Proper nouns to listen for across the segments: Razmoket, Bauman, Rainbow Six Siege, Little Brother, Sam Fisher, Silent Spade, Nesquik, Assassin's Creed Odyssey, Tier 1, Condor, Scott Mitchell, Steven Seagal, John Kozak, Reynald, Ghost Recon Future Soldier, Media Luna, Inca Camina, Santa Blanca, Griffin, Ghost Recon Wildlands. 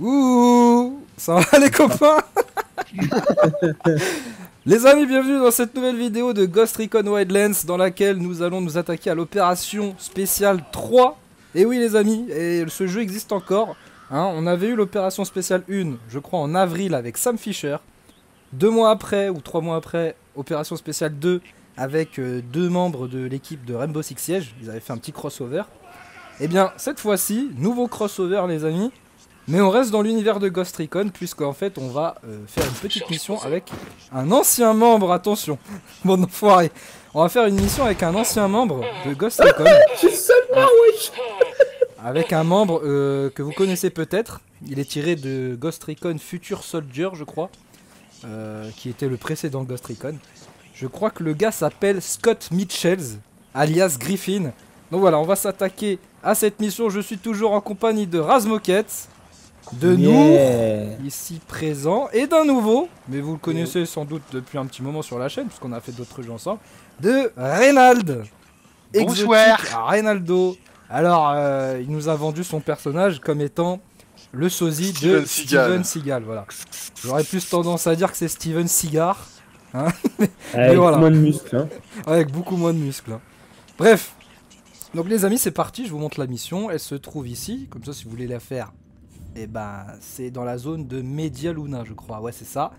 Ouh, ça va les copains? Les amis, bienvenue dans cette nouvelle vidéo de Ghost Recon Wildlands dans laquelle nous allons nous attaquer à l'opération spéciale 3. Et oui les amis, et ce jeu existe encore. Hein, on avait eu l'opération spéciale 1, je crois en avril avec Sam Fisher. 2 mois après, ou 3 mois après, opération spéciale 2 avec 2 membres de l'équipe de Rainbow Six Siege. Ils avaient fait un petit crossover. Et bien cette fois-ci, nouveau crossover les amis. Mais on reste dans l'univers de Ghost Recon, puisqu'en fait on va faire une petite mission avec un ancien membre, attention, bon enfoiré. On va faire une mission avec un ancien membre de Ghost Recon. Avec un membre que vous connaissez peut-être, il est tiré de Ghost Recon Future Soldier je crois, qui était le précédent Ghost Recon. Je crois que le gars s'appelle Scott Mitchell, alias Griffin. Donc voilà, on va s'attaquer à cette mission, je suis toujours en compagnie de Razmoket. De nous, ici présent, et d'un nouveau, mais vous le connaissez sans doute depuis un petit moment sur la chaîne, puisqu'on a fait d'autres trucs ensemble, de Reynald. Bonsoir Reynaldo. Alors, il nous a vendu son personnage comme étant le sosie de Steven Seagal, voilà. J'aurais plus tendance à dire que c'est Steven Seagal, hein, avec voilà. Moins de muscles. Hein. Avec beaucoup moins de muscles. Hein. Bref, donc les amis, c'est parti, je vous montre la mission, elle se trouve ici, comme ça si vous voulez la faire... Et ben, c'est dans la zone de Media Luna, je crois. Ouais, c'est ça.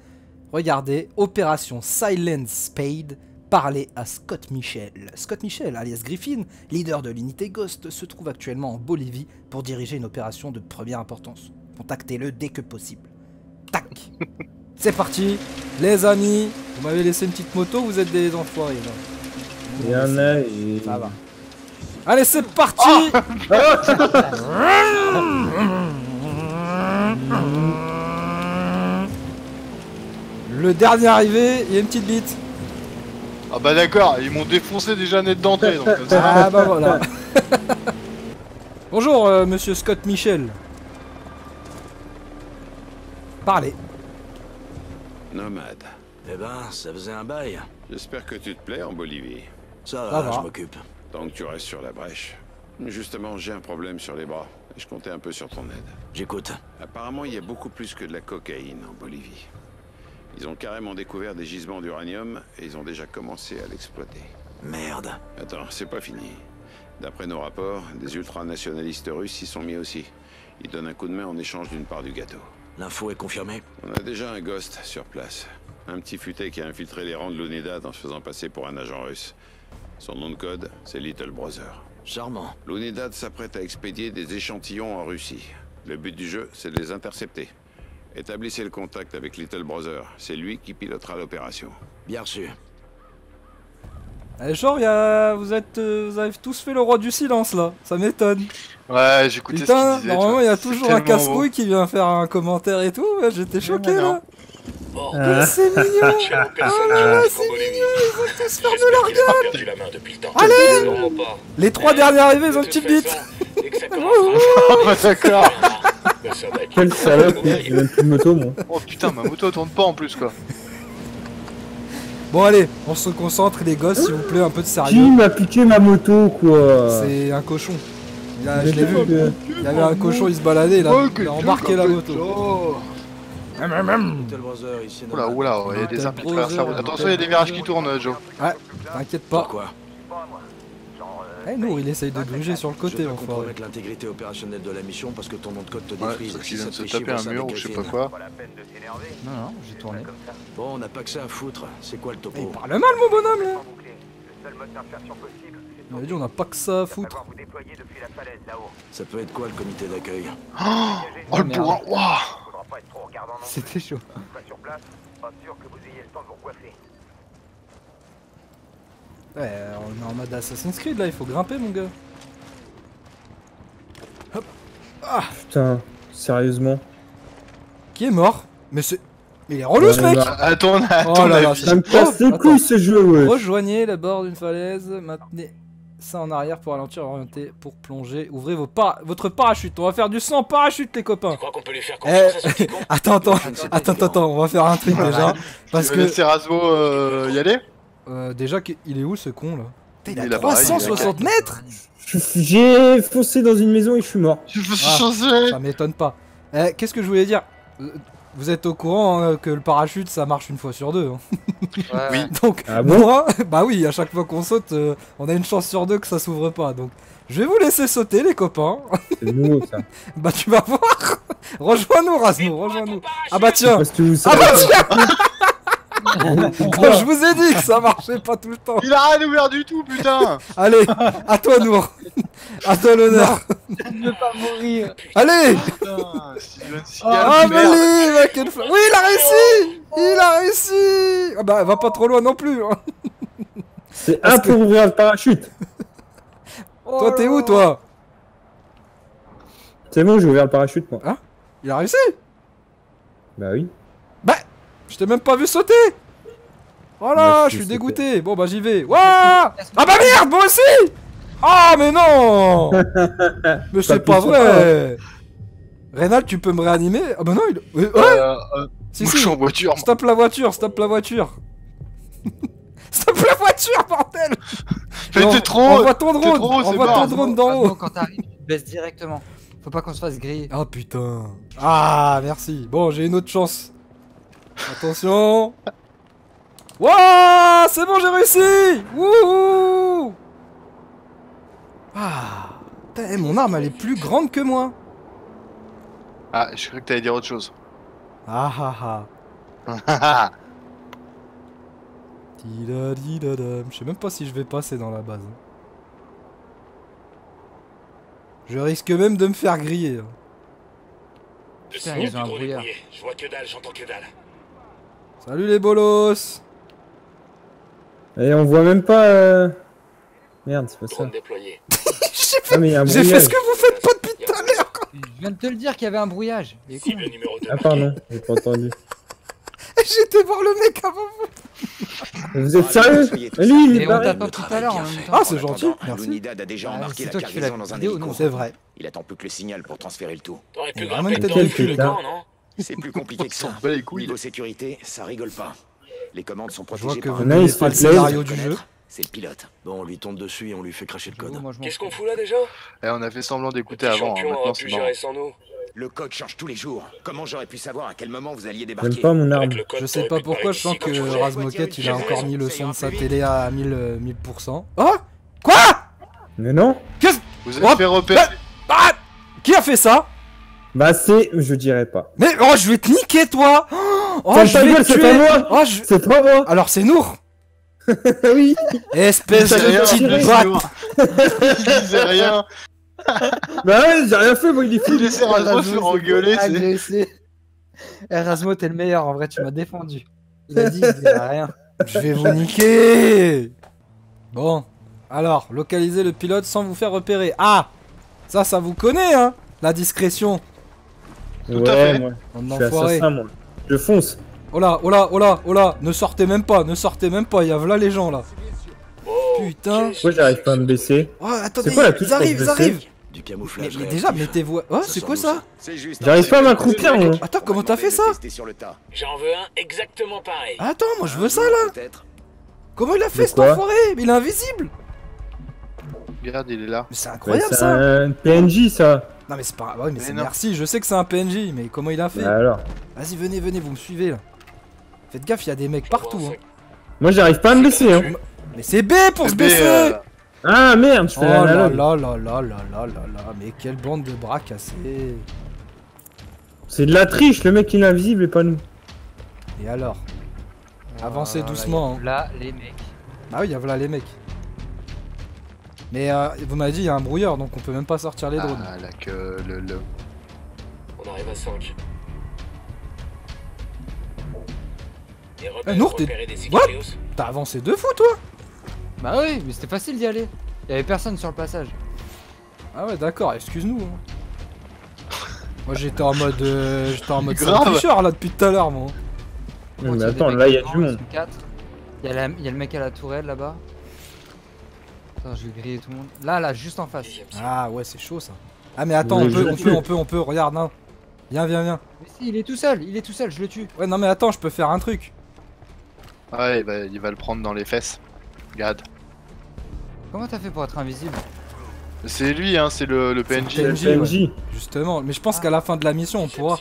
Regardez, opération Silent Spade. Parlez à Scott Mitchell. Scott Mitchell, alias Griffin, leader de l'unité Ghost, se trouve actuellement en Bolivie pour diriger une opération de première importance. Contactez-le dès que possible. Tac. C'est parti, les amis. Vous m'avez laissé une petite moto, vous êtes des enfoirés. Il y en a et... Ça va. Allez, c'est parti. Le dernier arrivé, il y a une petite bite. Ah bah d'accord, ils m'ont défoncé déjà net d'entrée. Ah bah voilà. Bonjour monsieur Scott Mitchell. Parlez. Nomade. Eh ben, ça faisait un bail. J'espère que tu te plais en Bolivie. Ça va. Je m'occupe. Tant que tu restes sur la brèche. Justement, j'ai un problème sur les bras. Je comptais un peu sur ton aide. J'écoute. Apparemment, il y a beaucoup plus que de la cocaïne en Bolivie. Ils ont carrément découvert des gisements d'uranium et ils ont déjà commencé à l'exploiter. Merde. Attends, c'est pas fini. D'après nos rapports, des ultranationalistes russes s'y sont mis aussi. Ils donnent un coup de main en échange d'une part du gâteau. L'info est confirmée. On a déjà un ghost sur place. Un petit futé qui a infiltré les rangs de l'UNEDA en se faisant passer pour un agent russe. Son nom de code, c'est Little Brother. Charmant. L'UNEDA s'apprête à expédier des échantillons en Russie. Le but du jeu, c'est de les intercepter. Établissez le contact avec Little Brother. C'est lui qui pilotera l'opération. Bien reçu. Eh genre, vous avez tous fait le roi du silence, là. Ça m'étonne. Ouais, j'écoutais ce qu'il disait. Normalement, il y a toujours un casse-couille qui vient faire un commentaire et tout. J'étais choqué, là. Bon. C'est mignon. Ah, c'est mignon, ils vont tous faire de leur gueule. Allez. Les 3 derniers arrivés, ils ont une petite bite. D'accord. Quelle salope, j'ai même plus de moto, moi. Oh putain, ma moto tourne pas en plus, quoi. Bon, allez, on se concentre, les gosses, s'il vous plaît, un peu de sérieux. Qui m'a piqué ma moto, quoi? C'est un cochon. Je l'ai vu. Il y avait un cochon, il se baladait, il a embarqué la moto. Oula, oula, il y a des arbres qui traversent la route. Attention, il y a des virages qui tournent, Joe. Ouais, t'inquiète pas. Quoi. Eh, Nour, il essaye de gruger sur le côté. On va mettre l'intégrité opérationnelle de la mission parce que ton nom de code te défrise. S'il vient de se taper un mur ou je sais pas quoi. Non, non, j'ai tourné. Bon, on n'a pas que ça à foutre. C'est quoi le topo? Il parle mal, mon bonhomme, là. Il avait dit, on n'a pas que ça à foutre. Ça peut être quoi le comité d'accueil? Oh le bois, waouh! C'était chaud. Ouais, on est en mode Assassin's Creed là, il faut grimper mon gars. Hop. Ah putain, sérieusement. Qui est mort? Mais c'est... Mais il est relou ce mec. Attends, oh là là, ça me casse les couilles ce jeu, ouais. Rejoignez le bord d'une falaise, maintenez ça en arrière pour ralentir, orienter, pour plonger. Ouvrez vos votre parachute. On va faire du 100 parachutes, les copains. Je crois qu'on peut les faire confiance à ce attends, on va faire un truc déjà. Parce que c'est Razmo y aller. Déjà, il est où ce con là? Il a 360 mètres. J'ai foncé dans une maison et je suis mort. Je me suis changé. Ça m'étonne pas. Qu'est-ce que je voulais dire? Vous êtes au courant que le parachute ça marche une fois sur deux. Hein. Ouais. Donc ah bon moi, bah oui, à chaque fois qu'on saute, on a une chance sur deux que ça s'ouvre pas. Donc je vais vous laisser sauter les copains. C'est nous ça. Bah tu vas voir. Rejoins-nous Razmo, rejoins-nous. Ah bah tiens. Ah bah tiens. Quand je vous ai dit que ça marchait pas tout le temps. Il a rien ouvert du tout putain. Allez, à toi Nour. À toi l'honneur. Je ne veux pas mourir. Allez. Putain, Steven Seagal, ah mais quel... Oui, il a réussi. Il a réussi. Ah bah va pas trop loin non plus. C'est un pour ouvrir le parachute. Oh toi t'es où toi? C'est bon, j'ai ouvert le parachute moi. Hein? Il a réussi? Bah oui. Bah je t'ai même pas vu sauter. Voilà, je suis dégoûté. Bon bah j'y vais. Wouah! Ah bah merde, moi aussi. Ah mais non. Mais c'est pas vrai. Reynald, tu peux me réanimer? Ah bah non, il... Ouais si, si. Je suis en voiture. Stoppe la voiture, stoppe la voiture. Stoppe la voiture, bordel. Mais t'es trop haut. Envoie ton drone, envoie ton drone d'en haut. Quand t'arrives, tu baisses directement. Faut pas qu'on se fasse griller. Ah putain. Ah merci. Bon, j'ai une autre chance. Attention. Wouah, c'est bon, j'ai réussi. Wouhou. Ah, putain, mon arme elle est plus grande que moi. Ah, je croyais que t'allais dire autre chose. Ah ah ah. Je sais même pas si je vais passer dans la base. Je risque même de me faire griller. Putain, ils ont un brouillard. Je vois que dalle, j'entends que dalle. Salut les bolos. Et on voit même pas. Merde, c'est pas ça. J'ai fait ce que vous faites pas depuis tout à l'heure. Je viens de te le dire qu'il y avait un brouillage. Si, le numéro 2. Ah pardon, j'ai pas entendu. J'étais voir le mec avant vous. Vous êtes sérieux? Lui, il est barré. Ah, c'est gentil. Merci. C'est toi qui fais la vidéo, non? C'est vrai. Il attend plus que le signal pour transférer le tout. T'aurais pu grimper le camp, non? C'est plus compliqué que ça. Niveau sécurité, ça rigole pas. Les commandes sont protégées par un scénario du jeu. C'est le pilote. Bon, on lui tombe dessus et on lui fait cracher le code. Qu'est-ce qu'on fout là déjà? Eh, on a fait semblant d'écouter avant. Maintenant, c'est bon. Le code change tous les jours. Comment j'aurais pu savoir à quel moment vous alliez débarquer? J'aime pas mon arme. Je sais pas pourquoi, je sens que Razmoket il a encore mis le son de sa télé à 1000%. Oh quoi? Mais non. Qu'est-ce? Vous avez fait repérer. Ah, qui a fait ça? Bah c'est... je dirais pas. Mais oh, je vais te niquer toi. Oh, je vais te tuer. Oh, je... C'est pas moi. Alors c'est Nour. Oui. Espèce de petite batte. Je disais rien. Bah ouais, j'ai rien fait, moi il est fou. Il essaie de se faire engueuler, c'est... Erasmo, t'es le meilleur, en vrai, tu m'as défendu. Il a dit, il a rien. Je vais vous niquer. Bon, alors, localisez le pilote sans vous faire repérer. Ah, ça, ça vous connaît, hein, la discrétion. Tout à fait. Ouais, moi, je suis assassin, moi. Je fonce. Oh là, oh là, oh là, oh là, ne sortez même pas, ne sortez même pas, il y a v'là les gens, là. Putain. Pourquoi j'arrive pas à me baisser? Oh, attendez, quoi, ils arrivent, ils arrivent. Du camouflage. Mais déjà, mettez-vous. Oh, c'est quoi ça? J'arrive pas à m'accroupir, moi. Attends, comment t'as fait ça? J'en veux un exactement pareil. Attends, moi je veux ça là. Comment il a fait cet enfoiré? Il est invisible. Regarde, il est là. Mais c'est incroyable ça. C'est un PNJ ça. Non, mais c'est pas. Ouais, mais c'est merci, je sais que c'est un PNJ, mais comment il a fait? Alors. Vas-y, venez, venez, vous me suivez là. Faites gaffe, il y a des mecs partout. Moi j'arrive pas à me baisser, hein. Mais c'est B pour se baisser. Ah merde, je fais la lalogue. Oh la la la la la la la, mais quelle bande de bras cassés. C'est de la triche, le mec il est invisible et pas nous. Et alors? Avancez doucement. Là les mecs. Ah oui, il y a voilà les mecs. Mais vous m'avez dit il y a un brouilleur donc on peut même pas sortir les drones. Ah là que le... On arrive à 5. Nour, t'as avancé 2 fois toi? Bah oui, mais c'était facile d'y aller. Il y avait personne sur le passage. Ah ouais, d'accord, excuse-nous. Moi j'étais en mode Sam Fisher là depuis tout à l'heure moi. Mais attends, là il y a du monde. Il y a le mec à la tourelle là-bas. Attends, je vais griller tout le monde. Là là, juste en face. Ah ouais, c'est chaud ça. Ah mais attends, on peut, regarde hein. Viens, viens, viens. Mais si, il est tout seul, je le tue. Ouais, non mais attends, je peux faire un truc. Ouais, bah, il va le prendre dans les fesses. Regarde. Comment t'as fait pour être invisible? C'est lui, hein, c'est le PNJ. Le PNJ. Justement, mais je pense qu'à la fin de la mission, on pourra...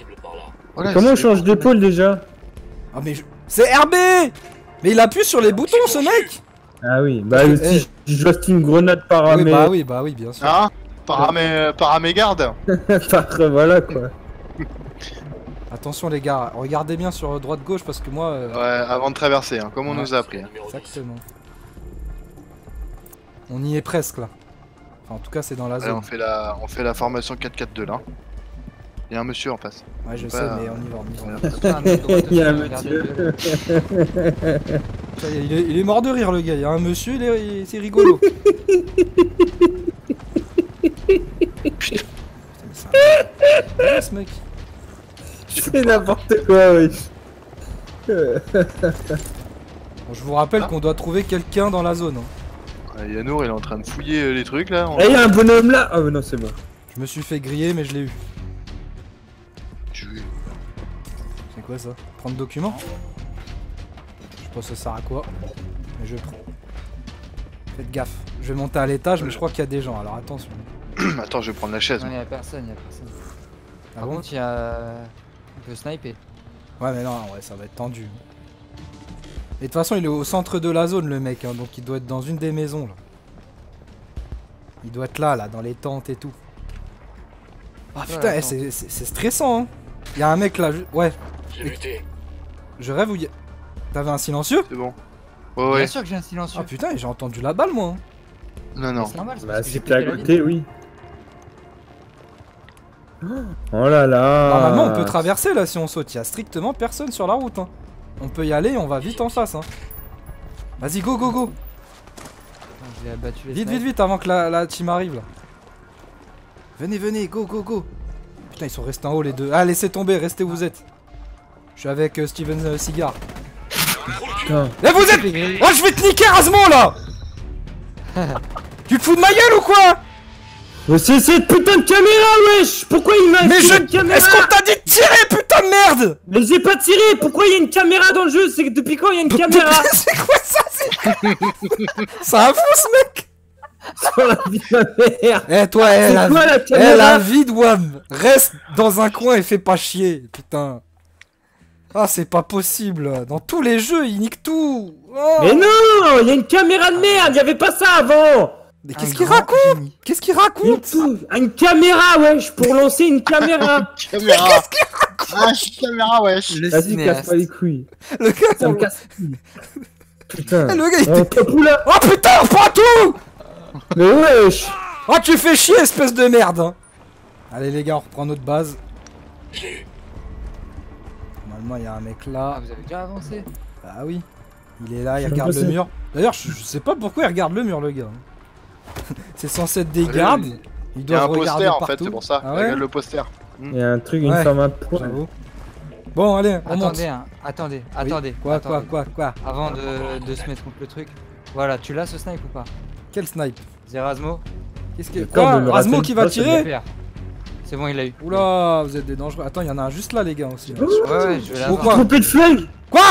Voilà, comment on change d'épaule déjà? Ah mais je... C'est RB. Mais il appuie sur les boutons, ce mec. Ah oui, bah si je lance une grenade paramé... Oui, bah oui, bien sûr. Ah, paramégarde. Voilà quoi. Attention les gars, regardez bien sur droite-gauche parce que moi... Ouais, avant de traverser, hein, comme on nous a appris. Hein. Exactement. On y est presque là. Enfin, en tout cas, c'est dans la zone. On fait la, formation 4-4-2 là. Il y a un monsieur en face. Ouais, je sais, mais on y va. Il y a un monsieur. Il est mort de rire, le gars. Il y a un monsieur, c'est rigolo. Putain, mais c'est un... ce mec. C'est n'importe quoi, oui. Bon, je vous rappelle qu'on doit trouver quelqu'un dans la zone. Hein. Yanour, il est en train de fouiller les trucs là. Eh, il y a un bonhomme là. Ah, mais non, c'est bon. Je me suis fait griller, mais je l'ai eu. C'est quoi ça? Prendre document? Je sais pas ça sert à quoi. Mais je prends. Faites gaffe. Je vais monter à l'étage, mais je crois qu'il y a des gens, alors attention. Attends, je vais prendre la chaise. Non, il y a personne, Ah bon? Il y a... On peut sniper. Ouais, mais non, ouais, ça va être tendu. Et de toute façon, il est au centre de la zone, le mec, hein, donc il doit être dans une des maisons, là. Il doit être là, dans les tentes et tout. Ah putain, c'est stressant, hein. Y'a un mec là, ouais. Je rêve ou y'a... T'avais un silencieux? C'est bon. Ouais. Bien sûr que j'ai un silencieux. Ah putain, j'ai entendu la balle, moi. Non, non. Bah c'était à côté, oui. Oh là là. Normalement, on peut traverser là si on saute. Y'a strictement personne sur la route, hein. On peut y aller, on va vite en face, hein. Vas-y, go, go, go. Vite, vite, vite, avant que la team arrive, là. Venez, venez, go, go, go. Putain, ils sont restés en haut les deux. Ah, laissez tomber, restez où vous êtes. Je suis avec Steven Seagal. Mais vous êtes... Oh, je vais te niquer, Razmon, là. Tu te fous de ma gueule ou quoi? Mais c'est cette putain de caméra, wesh. Pourquoi il m'a... Mais je... Est-ce qu'on t'a dit de tirer, putain de merde? Mais j'ai pas tiré. Pourquoi il y a une caméra dans le jeu? C'est que depuis quand il y a une caméra? C'est quoi ça? C'est un fou, ce mec. Sur la vie de ma mère. Eh toi, la vie de Wam. Reste dans un coin et fais pas chier, putain. Ah, c'est pas possible. Dans tous les jeux, ils niquent tout. Oh. Mais non, il y a une caméra de merde. Il y avait pas ça avant. Mais qu'est-ce qu'il raconte? Qu'est-ce qu'il raconte? Une caméra, wesh, pour lancer une caméra. Qu'est-ce qu'il raconte? Ah, une caméra, wesh. Vas-y, casse pas les couilles. Le gars, ça me casse. Putain. Le gars, il était fou là. Oh putain, pas tout. Mais wesh! Oh, tu fais chier, espèce de merde, hein. Allez les gars, on reprend notre base. Normalement, il y a un mec là. Ah, vous avez déjà avancé? Bah oui. Il est là, il regarde le mur. D'ailleurs, je sais pas pourquoi il regarde le mur, le gars. C'est censé être des gardes. Il doit regarder partout. Il y a un poster, en fait, c'est pour ça. Ah ouais, regarde le poster. Il y a un truc, une forme à point. Bon, allez, on monte. Attendez, hein. Attendez, attendez. Quoi Avant de se mettre contre le truc. Voilà, tu l'as ce snipe ou pas? Quel snipe? C'est Razmo. Qu'est-ce que... Quoi? Razmo qui va tirer? C'est bon, il l'a eu. Oula, vous êtes des dangereux. Attends, il y en a un juste là, les gars, aussi. Là. Ouais, je vais l'avoir. Coupé de flingue. Quoi?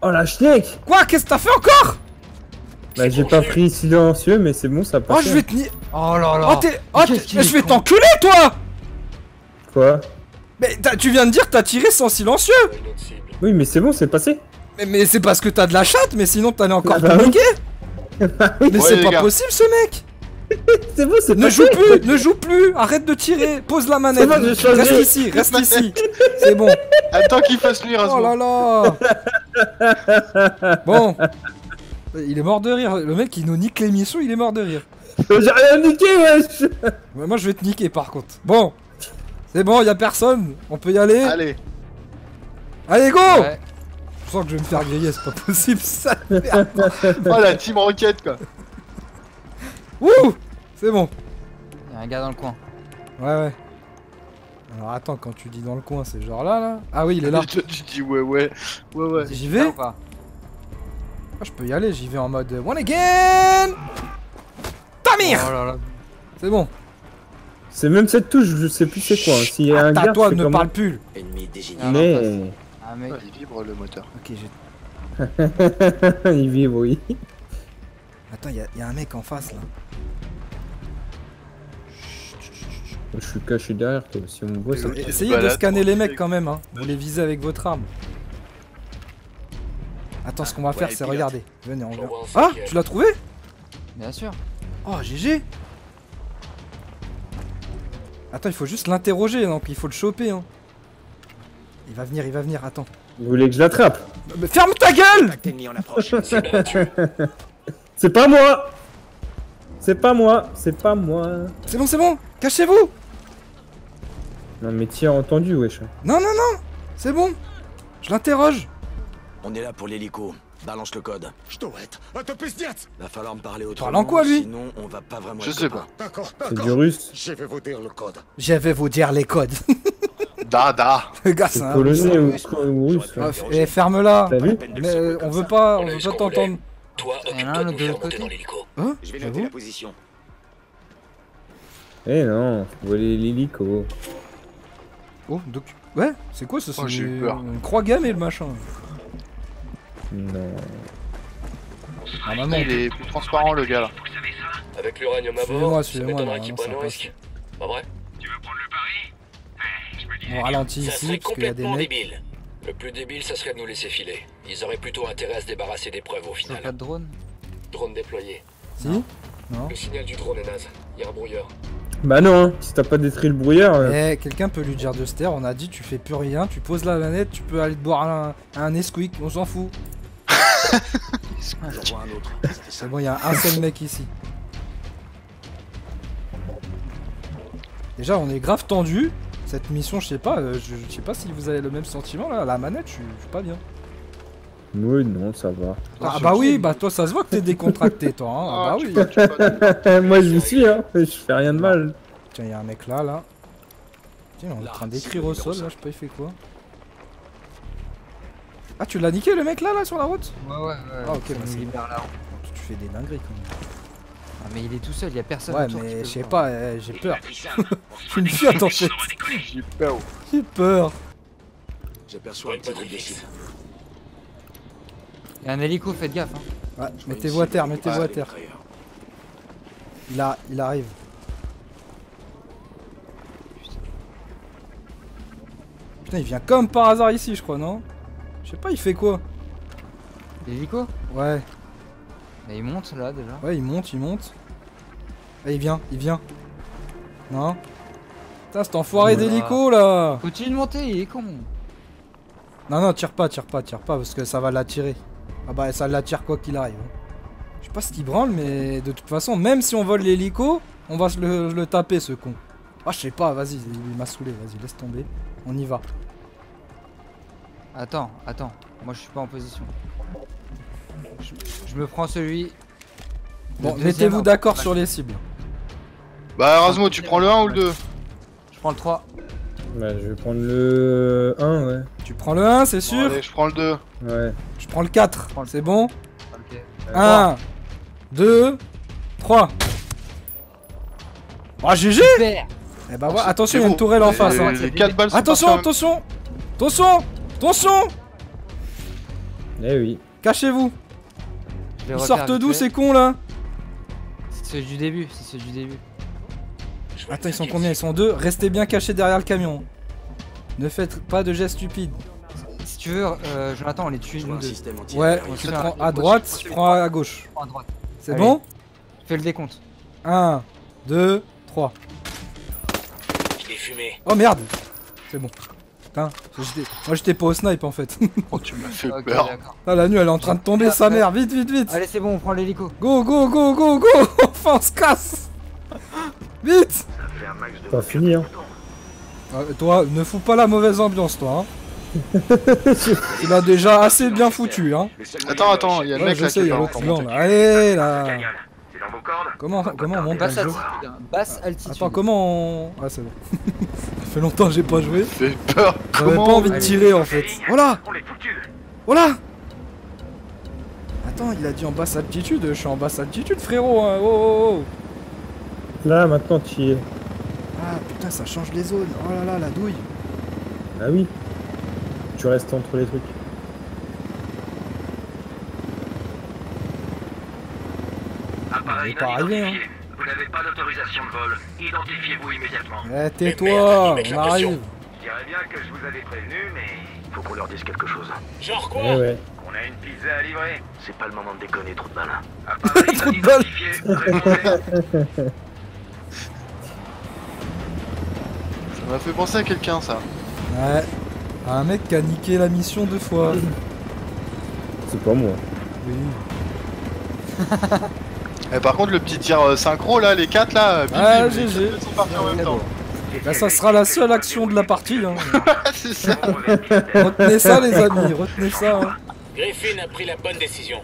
Oh la schneck. Quoi? Qu'est-ce que t'as fait encore? Bah, j'ai pas pris silencieux, mais c'est bon, ça passe. Oh, je vais te... Oh là là. Oh, je vais t'enculer, toi. Quoi? Mais tu viens de dire que t'as tiré sans silencieux. Oui, mais c'est bon, c'est passé. Mais c'est parce que t'as de la chatte, mais sinon t'allais encore te niquer. Mais c'est pas possible, ce mec. C'est bon, c'est pas... Ne joue plus, ne joue plus. Arrête de tirer, pose la manette. Reste ici, reste ici. C'est bon. Attends qu'il fasse lui, Razmo. Oh là là. Bon. Il est mort de rire. Le mec, il nous nique l'émission, il est mort de rire. J'ai rien niqué, wesh. Moi, je vais te niquer, par contre. Bon. C'est bon, y'a personne. On peut y aller. Allez. Allez, go. Je sens que je vais me faire griller, c'est pas possible ça. Merde. Oh la team roquette quoi. Wouh. C'est bon. Y'a un gars dans le coin. Ouais. Alors attends, quand tu dis dans le coin, c'est genre là. Ah oui, il est là. Tu dis ouais. J'y vais. Ah, je peux y aller, j'y vais en mode one again. Tamir. Oh là là. C'est bon. C'est même cette touche, je sais plus c'est quoi. S'il y a un gars, toi ne parle plus. Ennemi désigné. Mais... Ah, mec. Il vibre le moteur. Ok, j'ai... Il vibre, oui. Attends, y a un mec en face là. Je suis caché derrière toi, si on me voit ça... Essayez de scanner les mecs quand même, hein. Vous les visez avec votre arme. Attends, ce qu'on va faire, c'est regarder. Venez, on vient. Ah, tu l'as trouvé? Bien sûr. Oh, GG. Attends, il faut juste l'interroger, donc il faut le choper, hein. Il va venir, attends. Vous voulez que je l'attrape? Mais ferme ta gueule! C'est pas moi! C'est pas moi, c'est pas moi. C'est bon, cachez-vous. Non mais tiens, entendu, wesh. Non, non, non, c'est bon. Je l'interroge. On est là pour l'hélico, balance le code. Va falloir me parler autrement. Parle en quoi lui? Sinon on va pas vraiment... Je sais pas. C'est du russe. Je vais vous dire le code. Je vais vous dire les codes. Dada. Le gars c'est un polonais ou russe. Et ferme-la. On veut pas t'entendre. Toi, occupe-toi de nous faire monter dans l'hélico. Hein? Je vais noter la position. Eh non, vous voyez l'hélico. Oh, donc... Ouais, c'est quoi ce son? J'ai eu peur. Une croix gammée le machin. Non... Normalement, il est plus transparent le gars là. Avec l'uranium à bord, ça m'étonnerait qu'il prenne un risque. Pas vrai? Tu veux prendre le pari? On ralentit ici, parce qu'il y a des mecs... Le plus débile, ça serait de nous laisser filer. Ils auraient plutôt intérêt à se débarrasser des preuves au final. Pas de drone? Drone déployé. Si? Non. Le signal du drone est naze. Il y a un brouilleur. Bah non, si t'as pas détruit le brouilleur... Eh, quelqu'un peut lui dire de se taire. On a dit, tu fais plus rien, tu poses la manette, tu peux aller te boire un Nesquik, on s'en fout. C'est bon, il y a un seul mec ici. Déjà, on est grave tendu. Cette mission, je sais pas si vous avez le même sentiment là, la manette, je suis pas bien. Oui, non, ça va. Ah bah oui, bah toi ça se voit que t'es décontracté toi, hein. Ah bah oui. Moi je suis, hein, je fais rien de mal. Tiens, y'a un mec là, là. Tiens, on est en train d'écrire au sol, là, je sais pas, il fait quoi. Ah, tu l'as niqué le mec là, sur la route? Ouais, ouais, ouais. Ah ok, bah c'est bien là. Tu fais des dingueries quand même. Ah mais il est tout seul, il y a personne autour. Ouais mais je sais pas, j'ai peur. Je suis une fiotte en fait. J'ai peur. J'ai peur. J'aperçois un petit truc de chute. Il y a un hélico, faites gaffe. Hein. Ouais, mettez-vous à terre, mettez-vous à terre. Il arrive. Putain, il vient comme par hasard ici je crois, non? Je sais pas, il fait quoi? L'hélico? Ouais. Mais il monte là déjà. Ouais, il monte. Ah, il vient. Non. Putain, cet enfoiré d'hélico là. Continue de monter, il est con. Non, non, tire pas, parce que ça va l'attirer. Ah bah, ça l'attire quoi qu'il arrive. Je sais pas ce qu'il branle, mais de toute façon, même si on vole l'hélico, on va le taper ce con. Ah, je sais pas, vas-y, il m'a saoulé, vas-y, laisse tomber. On y va. Attends, moi je suis pas en position. Je me prends celui. Bon, mettez-vous d'accord sur les cibles. Bah, Razmo, tu prends le 1 ou le 2? Je prends le 3. Bah, je vais prendre le 1, ouais. Tu prends le 1, c'est sûr? Allez, je prends le 2. Ouais. Je prends le 4, c'est bon? Ok. 1, 2, 3. Oh, GG! Eh bah, attention, il y a une tourelle en face. Attention! Eh oui. Cachez-vous! Ils sortent d'où ces cons là? C'est ceux du début, Attends, ils sont combien? Ils sont deux. Restez bien cachés derrière le camion. Ne faites pas de gestes stupides. Si tu veux, Jonathan, on les tue une ou deux. Ouais, tu prends à droite, je prends à gauche. C'est bon? Fais le décompte. 1, 2, 3. Il est fumé. Oh merde! C'est bon. Putain, moi j'étais pas au snipe en fait. Oh, tu m'as fait peur. Ah, la nuit elle est en train de tomber sa mère, vite. Allez, c'est bon, on prend l'hélico. Go. Enfin, on se casse. Vite. T'as fini, hein. Toi, ne fous pas la mauvaise ambiance, toi. Hein. Il a déjà assez bien foutu, hein. Attends, il y a le mec là qui est en train de monter. Allez là. Comment on monte? Basse altitude. Attends, comment on... Ah, c'est bon. Ça fait longtemps que j'ai pas joué. J'ai peur. J'avais pas envie de tirer en fait. Voilà. Attends, il a dit en basse altitude. Je suis en basse altitude, frérot. Hein. Oh. Là, maintenant, tu y es. Ah, putain, ça change les zones. Oh là là, la douille. Ah oui. Tu restes entre les trucs. il est pas arrivé, hein. Vous n'avez pas d'autorisation de vol. Identifiez-vous immédiatement. Eh, tais-toi, on arrive. Je dirais bien que je vous avais prévenu, mais faut qu'on leur dise quelque chose. Genre quoi? On a une pizza à livrer. C'est pas le moment de déconner, trou de balle. Trou de balle. Ça m'a fait penser à quelqu'un, ça. Ouais. Un mec qui a niqué la mission 2 fois. C'est pas moi. Oui. Et par contre, le petit tir synchro là, les 4 là, ah, GG. Ils sont partis en même temps. Bah, ça sera la seule action de la partie. Hein. C'est ça. Retenez ça, les amis, retenez ça. Hein. Griffin a pris la bonne décision.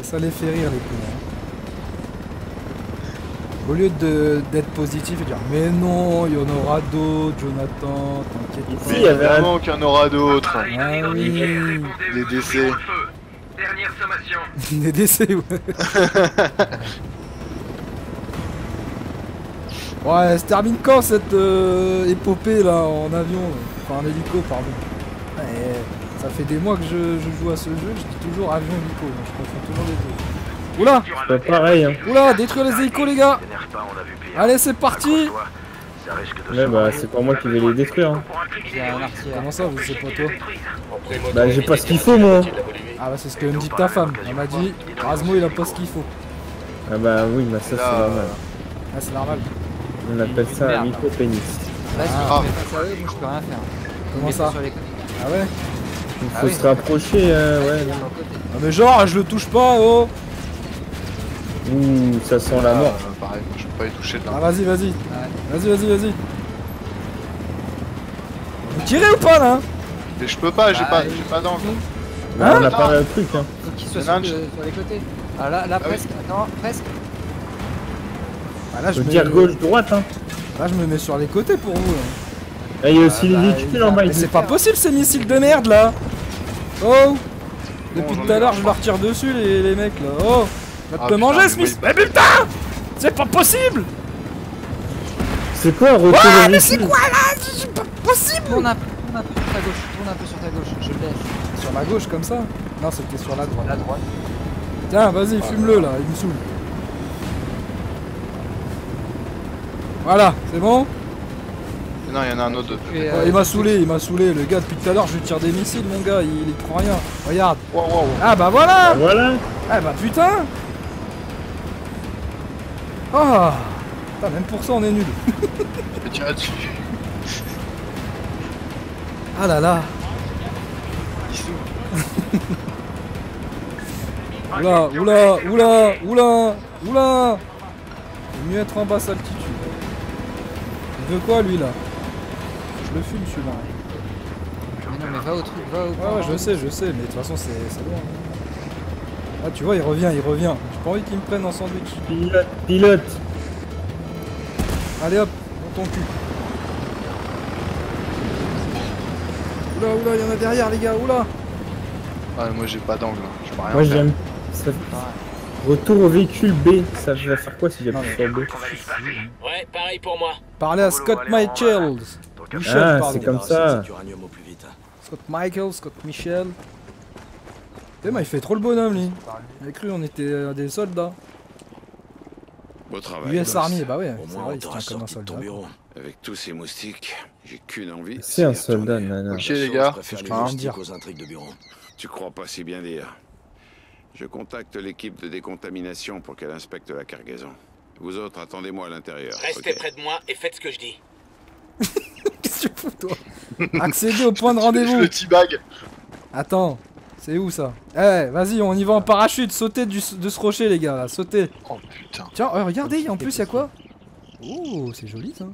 Et ça les fait rire, les cons. Au lieu d'être positif et dire mais non, il y en aura d'autres, Jonathan, t'inquiète pas. Si, il y avait vraiment qu'il y en aura d'autres. Ah, oui. Les décès. Dernière sommation. Les décès, ouais. Ouais, elle se termine quand cette épopée là en avion, enfin en hélico, pardon. Ouais, ça fait des mois que je joue à ce jeu, je dis toujours avion hélico, donc je confonds toujours les deux. Oula, c'est pareil. Hein. Oula, détruire les hélicos les gars. Allez, c'est parti. Ouais bah c'est pas moi qui vais les détruire. Hein. Comment ça, vous c'est pas toi? Bah j'ai pas ce qu'il faut moi. Ah bah c'est ce que me dit ta femme, elle m'a dit Razmo il a pas ce qu'il faut. Ah bah oui, mais ça c'est normal. Ah c'est normal. On appelle ça un micro-pénis. Là, si vous mettez ça, moi je peux rien faire. Comment ça? Ah ouais? Il faut se rapprocher, ouais. Ah mais genre, je le touche pas, oh! Ouh, ça sent la mort. Pareil, moi je peux pas les toucher de là. Ah vas-y, vas-y. Vas-y. Vous tirez ou pas là? Mais je peux pas, j'ai pas d'angle. On a pas le truc, hein. Faut qu'il soit sur les côtés. Ah là, presque. Non, presque. Ah là, je me dire gauche droite hein. Là je me mets sur les côtés pour vous. Là il y a aussi les véhicules en bas. C'est pas possible ces missiles de merde là. Oh. Depuis tout à l'heure je leur tire dessus les mecs là. Oh. Va te manger ce missile. Mais putain. C'est pas possible. C'est quoi? Ah mais c'est quoi là? C'est pas possible. Tourne un peu sur ta gauche. Je le laisse. Sur la gauche comme ça? Non c'était sur la droite. Tiens vas-y fume-le là. Il me saoule. Voilà, c'est bon? Non, il y en a un autre. Il m'a saoulé, le gars, depuis tout à l'heure, je lui tire des missiles, mon gars, il prend rien. Regarde. Wow. Ah bah voilà. Ah bah putain. Ah putain, même pour ça, on est nul. Ah là là. Oula. Il vaut mieux être en basse altitude. Il veut quoi lui là? Je le fume celui-là. Mais non mais va au truc, va au truc. Ouais je sais, mais de toute façon c'est loin. Ah tu vois il revient. J'ai pas envie qu'il me prenne en sandwich. Pilote. Allez hop, dans ton cul. Oula, il y en a derrière les gars, oula. Ah moi j'ai pas d'angle, je peux rien faire. Moi j'aime. Ça... Retour au véhicule B, ça va faire quoi si j'appuie sur B? Ouais, pareil pour moi. Parlez à Scott Mitchell. Ah, c'est comme ça. Scott Mitchell. Eh ben, il fait trop le bonhomme, lui. Il a cru on était des soldats. Beau travail. US Army, bah ouais, c'est vrai, il tient comme un soldat. Avec tous ces moustiques, j'ai qu'une envie. C'est un soldat, nanana. Ok, les gars, je préfère les moustiques aux intrigues de bureau. Tu crois pas si bien dire. Je contacte l'équipe de décontamination pour qu'elle inspecte la cargaison. Vous autres, attendez-moi à l'intérieur. Restez près de moi et faites ce que je dis. Qu'est-ce que tu fous, toi? Accédez au point de rendez-vous. Le T-bag. Attends, c'est où ça? Eh, vas-y, on y va en parachute. Sautez de ce rocher, les gars, là. Sautez. Oh putain. Tiens, regardez, en plus, il y a quoi? Oh, c'est joli, ça.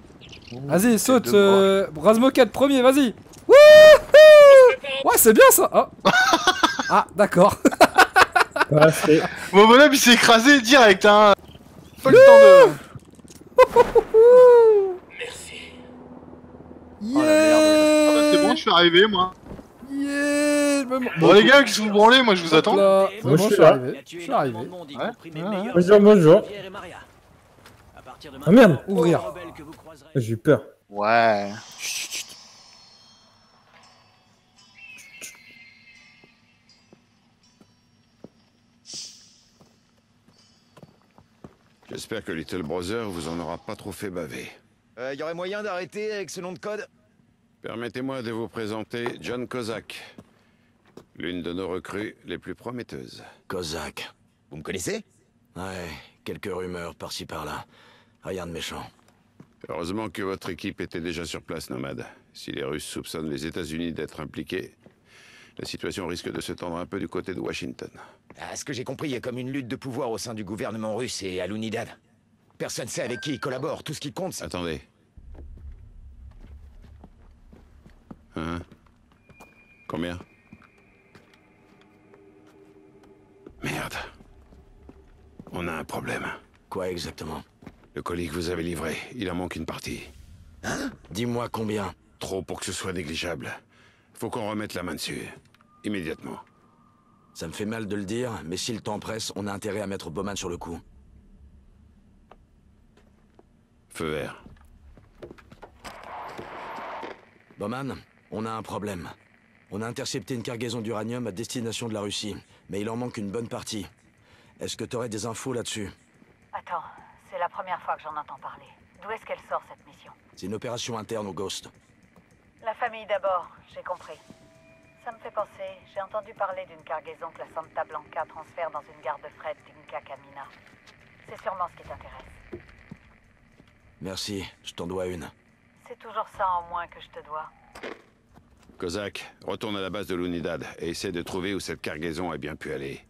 Vas-y, saute. Razmoket, premier, vas-y. Wouhou! Ouais, c'est bien, ça. Oh. Ah, d'accord. Mon bonhomme il s'est écrasé direct hein. Pas le temps de... Merci. Yeah. C'est bon je suis arrivé moi. Yeah. Bon les gars qu'est-ce que vous branlez, moi je vous attends. Moi je suis arrivé. Bonjour. Ah merde. Ouvrir. J'ai eu peur. Ouais. J'espère que Little Brother vous en aura pas trop fait baver. Y aurait moyen d'arrêter avec ce nom de code? Permettez-moi de vous présenter John Kozak, l'une de nos recrues les plus prometteuses. Kozak. Vous me connaissez? Ouais, quelques rumeurs par-ci par-là. Rien de méchant. Heureusement que votre équipe était déjà sur place, Nomade. Si les Russes soupçonnent les États-Unis d'être impliqués, la situation risque de se tendre un peu du côté de Washington. À ce que j'ai compris, il y a comme une lutte de pouvoir au sein du gouvernement russe et à l'Unidad. Personne ne sait avec qui ils collaborent, tout ce qui compte c'est... Attendez. Hein? Combien? Merde. On a un problème. Quoi exactement? Le colis que vous avez livré, il en manque une partie. Hein? Dis-moi combien? Trop pour que ce soit négligeable. Faut qu'on remette la main dessus. Immédiatement. Ça me fait mal de le dire, mais si le temps presse, on a intérêt à mettre Bauman sur le coup. Feu vert. Bauman, on a un problème. On a intercepté une cargaison d'uranium à destination de la Russie, mais il en manque une bonne partie. Est-ce que t'aurais des infos là-dessus? Attends. C'est la première fois que j'en entends parler. D'où est-ce qu'elle sort, cette mission? C'est une opération interne au Ghost. La famille d'abord, j'ai compris. Ça me fait penser, j'ai entendu parler d'une cargaison que la Santa Blanca transfère dans une gare de fret d'Inca Camina. C'est sûrement ce qui t'intéresse. Merci, je t'en dois une. C'est toujours ça en moins que je te dois. Kozak, retourne à la base de l'Unidad et essaie de trouver où cette cargaison a bien pu aller.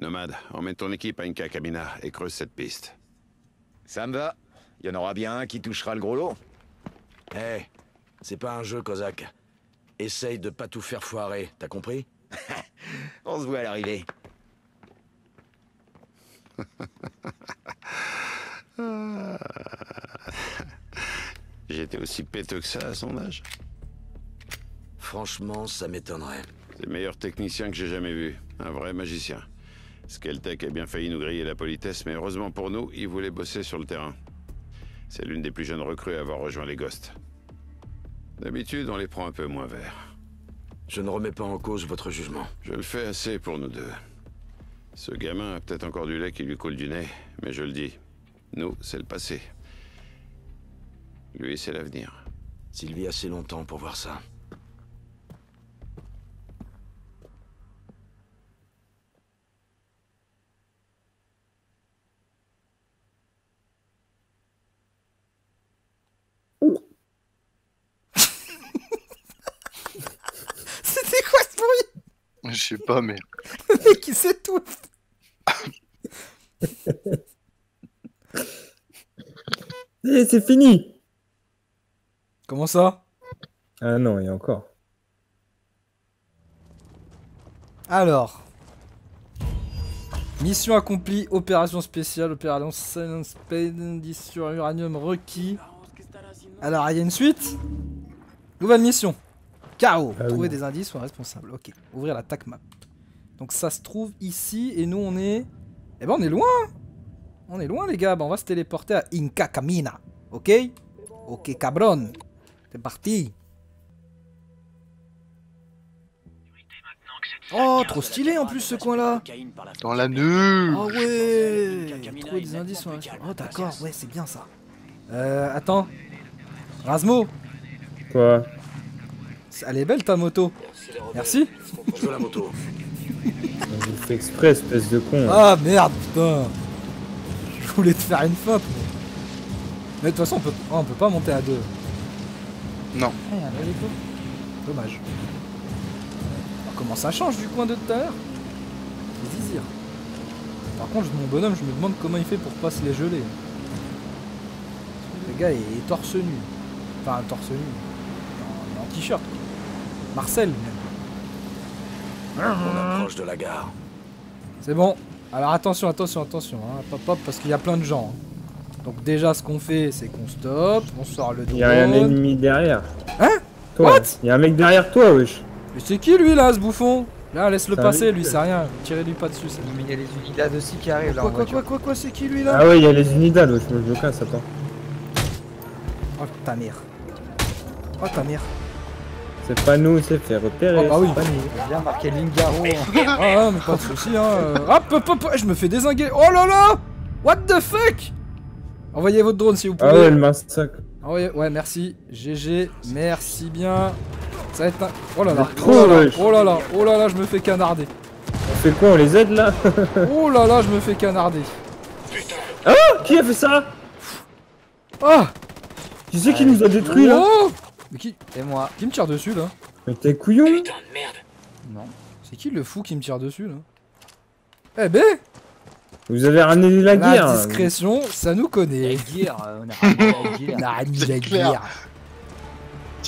Nomade, emmène ton équipe à Inca Camina et creuse cette piste. Ça me va. Il y en aura bien un qui touchera le gros lot. Eh, hey, c'est pas un jeu, Kozak. Essaye de pas tout faire foirer, t'as compris? On se voit à l'arrivée. J'étais aussi péteux que ça à son âge. Franchement, ça m'étonnerait. C'est le meilleur technicien que j'ai jamais vu. Un vrai magicien. Skeltec a bien failli nous griller la politesse, mais heureusement pour nous, il voulait bosser sur le terrain. C'est l'une des plus jeunes recrues à avoir rejoint les Ghosts. D'habitude, on les prend un peu moins verts. Je ne remets pas en cause votre jugement. Je le fais assez pour nous deux. Ce gamin a peut-être encore du lait qui lui coule du nez, mais je le dis. Nous, c'est le passé. Lui, c'est l'avenir. S'il vit assez longtemps pour voir ça. Je sais pas, mais... Le mec, il s'étouffe. C'est fini. Comment ça? Ah non, il y a encore. Alors. Mission accomplie, opération spéciale, opération Silent Spade, 10 sur uranium requis. Alors, il y a une suite? Nouvelle mission. K.O. Trouver des indices ou un responsable. Ok. Ouvrir la TAC map. Donc ça se trouve ici et nous on est... Eh ben on est loin. On est loin les gars. Ben, on va se téléporter à Inca Camina. Ok. Ok cabron. C'est parti. Oh trop stylé en plus ce coin là. Dans la nuit. Oh ouais. Trouver des indices ou un... Oh d'accord. Ouais c'est bien ça. Attends. Razmo. Quoi? Elle est belle ta moto. Merci. Je veux la moto. Je vous fais exprès, espèce de con. Ah merde, putain. Je voulais te faire une fop. Mais de toute façon, on peut pas monter à deux. Non. Ah, là, dommage. Alors, comment ça change du coin de tout à l'heure? Les désirs. Par contre, mon bonhomme, je me demande comment il fait pour pas se les geler. Le gars est torse nu. Enfin, torse nu. En t-shirt. Marcel, même. On approche de la gare. C'est bon. Alors attention, attention, attention. Hein. Pop, pop, parce qu'il y a plein de gens. Donc déjà, ce qu'on fait, c'est qu'on stoppe, on sort le drone. Il y a un ennemi derrière. Hein? Toi. What? Il y a un mec derrière toi, wesh. Mais c'est qui, lui, là, ce bouffon? Là, laisse-le passer, lui, c'est rien. Tirez-lui pas dessus. Ça. Mais il y a les Unidad aussi qui arrivent, là. Quoi, c'est qui, lui, là? Ah ouais, il y a les Unidad, wesh. Je me casse, attends. Oh, ta mère. Oh, ta mère. C'est pas nous, c'est faire repérer. Oh bah oui, il a marqué Lingaro. Ah ouais, mais pas de soucis, hein. Hop, hop, hop, je me fais dézinguer. Oh là là! What the fuck? Envoyez votre drone s'il vous plaît. Ah ouais, le massacre. Envoyez... Ouais, merci. GG, merci bien. Ça va être un... Oh là là. Oh là là, je me fais canarder. On fait quoi, on les aide là? Oh là là, je me fais canarder. Putain. Ah, qui a fait ça? Ah, qui c'est qui nous a détruit là? Mais qui? Et moi. Qui me tire dessus là? Mais t'es couillon. Putain de merde. Non. C'est qui le fou qui me tire dessus là? Eh ben, vous avez ramené la guerre. La discrétion, ça nous connaît. La guerre, on a ramené la guerre. On a ramené la guerre.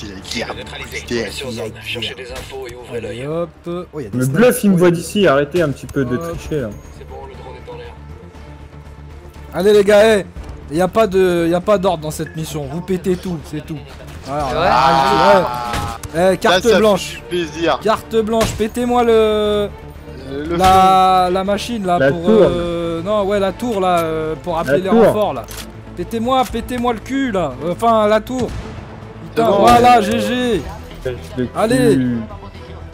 Le bluff il me voit d'ici, arrêtez un petit peu de tricher là. C'est bon, le drone est en l'air. Allez les gars, hey, y a pas d'ordre dans cette mission, vous pétez tout, c'est tout. Carte blanche. Carte blanche, pétez-moi le... La machine là, la pour... Tour. Non, ouais, la tour là, pour appeler les renforts là. Pétez-moi le cul là, enfin la tour. Putain, bon, voilà, GG. Allez,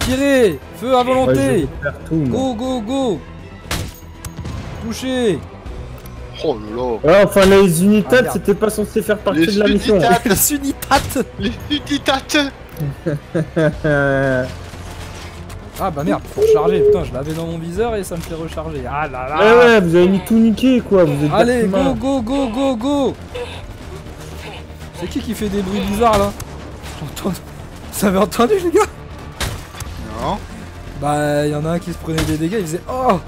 tirez, feu à volonté. Ouais, tout, go. Touchez. Oh là là. Ouais, enfin, les unitates, c'était pas censé faire partie de la mission. Les unitates. Ah bah merde, faut recharger, putain, je l'avais dans mon viseur et ça me fait recharger. Ah là là. Ouais, ouais, vous avez mis tout niqué quoi, vous êtes... Allez, go. C'est qui fait des bruits bizarres là? J'entends... Vous avez entendu les gars? Non. Bah y'en a un qui se prenait des dégâts, il faisait... Oh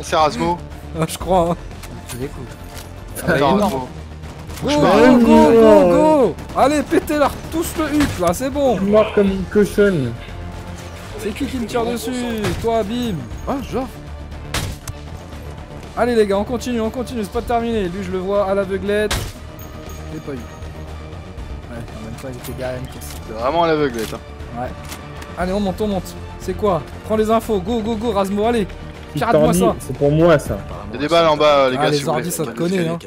C'est Razmo. Ah je crois hein. Tu l'écoutes. Ah, go. Allez, pétez leur tous le huc là, c'est bon. Je meurs comme une cochonne. C'est qui me tire dessus? Toi, bim. Ah, genre. Allez les gars, on continue, c'est pas terminé. Lui, je le vois à l'aveuglette. Je l'ai pas eu. Ouais, en même temps, il était derrière une caisse. C'est vraiment à l'aveuglette, hein. Ouais. Allez, on monte. C'est quoi? Prends les infos, go, Razmo, allez. Pirate-moi ça. C'est pour moi, ça. Y'a des balles en bas, les gars, si vous voulez. Ah, les ordi, ça te connaît, hein.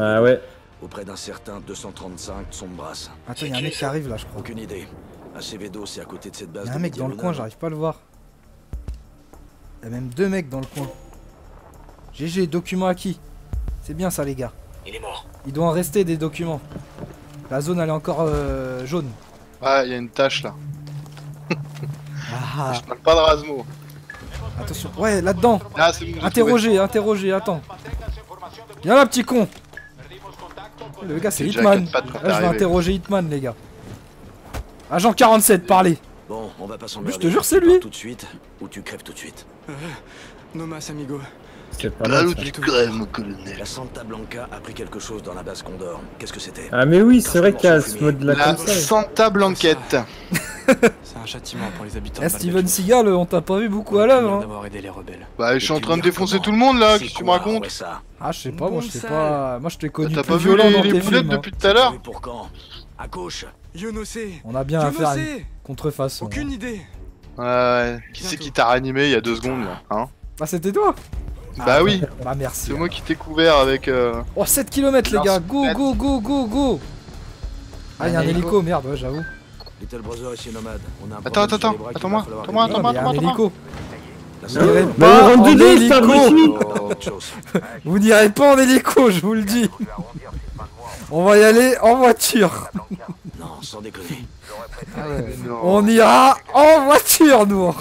Ah ouais. Auprès d'un certain 235 Sombras. Attends, y'a un mec qui arrive là, je crois. Aucune idée. Un CV d'eau, c'est à côté de cette base. Y'a un mec dans le coin, j'arrive pas à le voir. Y'a même deux mecs dans le coin. GG, document acquis. C'est bien ça, les gars. Il est mort. Il doit en rester des documents. La zone, elle est encore jaune. Ouais, y'a une tâche là. Ah. Je parle pas de Razmo. Attention, ouais, là-dedans. Ah, interrogez, attends. Y'a là, petit con. Le gars c'est Hitman. Là je vais interroger Hitman les gars. Agent 47, parlez. Bon, on va pas s'en mêler. Je te jure c'est lui. Tout de suite ou tu crèves tout de suite. Nomas amigo. C'est pas là où tu crèves mon colonel. La Santa Blanca a pris quelque chose dans la base Condor. Qu'est-ce que c'était? Ah mais oui, c'est vrai qu'il y a ce mode de la Santa Blanquette. C'est un châtiment pour les habitants. Steven Seagal, on t'a pas vu beaucoup à l'œuvre. Bah je suis en train de défoncer tout le monde là, qu'est-ce que tu me racontes? Ah je sais pas, moi je sais pas. Moi je t'ai connu plus violent dans tes films depuis tout à l'heure. À gauche. On a bien à faire une contrefaçon. Aucune idée. Ouais, qui c'est qui t'a ranimé il y a 2 secondes là, hein? Bah c'était toi. Bah oui. Bah merci. C'est moi qui t'ai couvert avec... Oh 7 km les gars, go. Ah y'a un hélico, merde, ouais j'avoue. Little Brother ici nomade. On a un attends-moi. Vous n'irez pas en hélico, je vous le dis. On va y aller en voiture. Non, sans déconner. On ira en voiture, nous.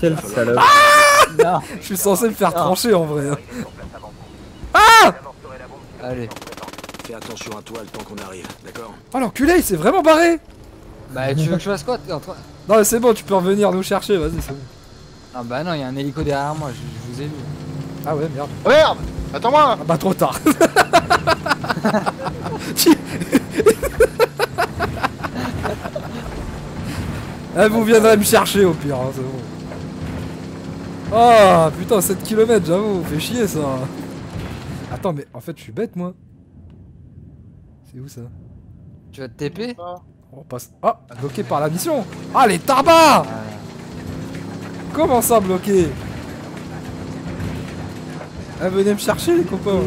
Quelle salope. Je suis censé me faire trancher en vrai. Ah! Allez. Fais attention à toi le temps qu'on arrive, d'accord? Oh l'enculé, il s'est vraiment barré! Bah tu veux que je fasse quoi? Non mais c'est bon, tu peux revenir nous chercher, vas-y c'est bon. Ah bah non, il y a un hélico derrière moi, je vous ai vu. Ah ouais, merde. Oh merde! Attends-moi! Ah bah trop tard. Eh, vous viendrez me chercher au pire, hein, c'est bon. Oh putain, 7 km, j'avoue, fait chier ça. Attends mais en fait je suis bête moi. C'est où ça? Tu vas te TP? On passe... Ah, bloqué par la mission. Ah, les tarbas. Comment ça, bloqué? Ah, venez me chercher, les copains.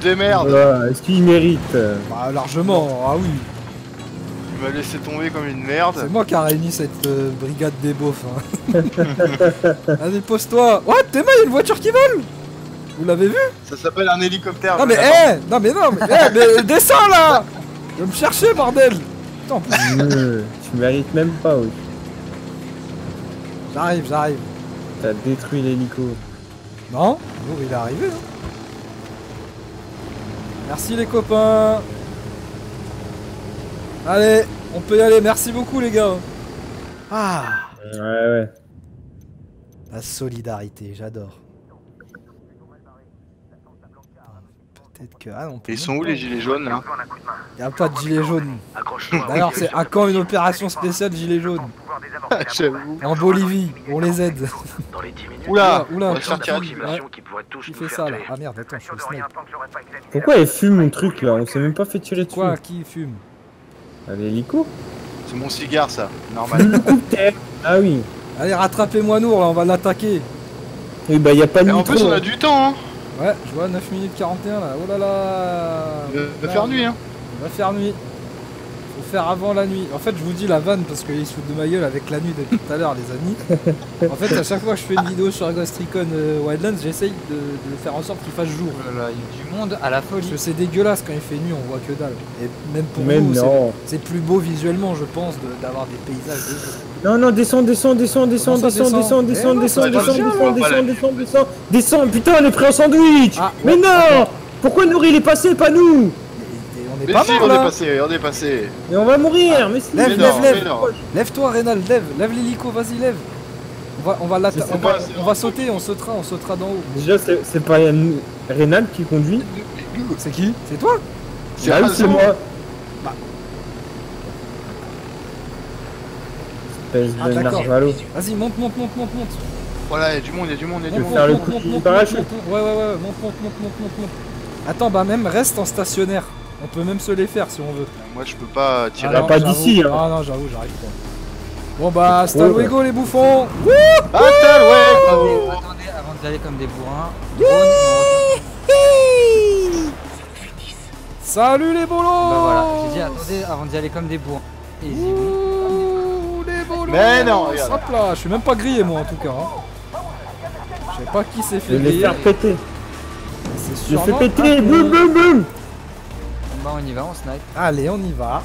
Des merdes. Est-ce qu'ils méritent? Bah, largement, ah oui. Il m'a laissé tomber comme une merde. C'est moi qui a réuni cette brigade des beaufs. Hein. Allez, pose-toi. What, t'es mal, il y a une voiture qui vole. Vous l'avez vu? Ça s'appelle un hélicoptère. Non mais hé, non mais non, mais, hey, mais descends là. Je vais me chercher, bordel. Putain, tu mérites même pas, oui. J'arrive, j'arrive. T'as détruit l'hélico. Non, oh, il est arrivé, non? Merci les copains. Allez, on peut y aller, merci beaucoup les gars. Ah. Ouais, ouais. La solidarité, j'adore. Peut-être que... Ah, non, peut. Ils sont où les gilets jaunes là? Y'a pas de gilets jaunes. D'ailleurs, c'est à quand une opération spéciale gilets jaunes? En Bolivie, on les aide. Oula, oula, il fait ça là. Ah merde, attends, je suis sniper. Pourquoi il fume mon truc là? On s'est même pas fait tirer dessus. Quoi? Qui fume? L'hélico? C'est mon cigare ça, normal. Ah oui. Allez, rattrapez-moi Nour là, on va l'attaquer. Et bah y'a pas de... En plus on a du temps hein. Ouais, je vois 9 minutes 41 là, oh là là. Va faire nuit hein. Va faire nuit. Faut faire avant la nuit. En fait je vous dis la vanne parce qu'ils se foutent de ma gueule avec la nuit depuis tout à l'heure les amis. En fait à chaque fois que je fais une vidéo sur Ghost Recon Wildlands, j'essaye de faire en sorte qu'il fasse jour. Oh là là, il y a du monde à la folie. Parce que c'est dégueulasse quand il fait nuit, on voit que dalle. Et même pour nous, c'est plus beau visuellement je pense d'avoir des paysages de... Non non, descends, putain on est pris en sandwich. Mais non, pourquoi Nour il est passé, pas nous? Mais si, on est passé, on est passé. Mais on va mourir, mais si. Lève, lève, lève. Lève-toi Reynald, lève, lève l'hélico, vas-y lève. On va sauter, on sautera d'en haut. Déjà c'est pas Reynald qui conduit. C'est qui? C'est toi? C'est moi. Ah d'accord, vas-y monte. Voilà, y'a du monde, y'a du monde. Faire le coup du parachute. Ouais, monte. Attends, bah même reste en stationnaire. On peut même se les faire si on veut. Moi je peux pas tirer. Ah non, pas d'ici hein. Ah non, j'avoue, j'arrive pas. Bon bah, hasta luego les bouffons. Hasta luego. Attendez, avant d'y aller comme des bourrins. Salut les bolos. Bah voilà, j'ai dit attendez avant d'y aller comme des bourrins. Mais non, hop là, je suis même pas grillé moi en tout cas. Hein. Je sais pas qui s'est fait griller. Je vais les faire péter. Je fais péter, boum boum boum. Bah on y va, on snipe. Allez, on y va.